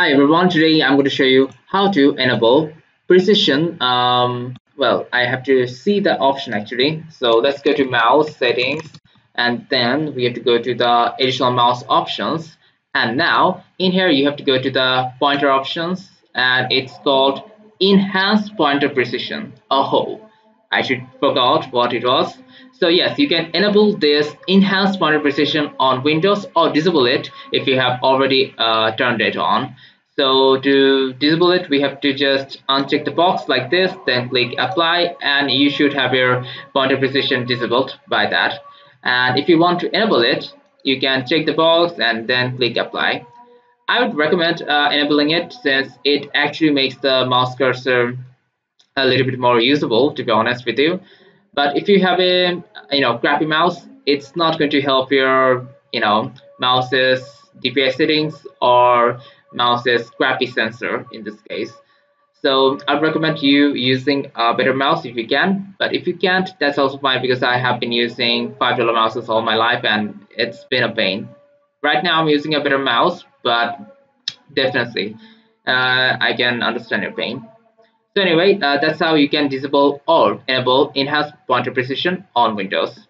Hi everyone, today I'm going to show you how to enable precision. I have to see the option actually. So let's go to mouse settings and then we have to go to the additional mouse options. And now in here you have to go to the pointer options and it's called Enhance Pointer Precision. Oh, I should forgot what it was. So yes, you can enable this Enhance Pointer Precision on Windows or disable it if you have already turned it on. So to disable it, we have to just uncheck the box like this, then click apply, and you should have your pointer precision disabled by that. And if you want to enable it, you can check the box and then click apply. I would recommend enabling it since it actually makes the mouse cursor a little bit more usable, to be honest with you. But if you have a crappy mouse, it's not going to help your mouse's DPI settings or mouse's crappy sensor in this case. So I'd recommend you using a better mouse if you can, but if you can't, that's also fine because I have been using $5 mouses all my life and it's been a pain. Right now I'm using a better mouse, but definitely I can understand your pain. So anyway, that's how you can disable or enable Enhanced Pointer Precision on Windows.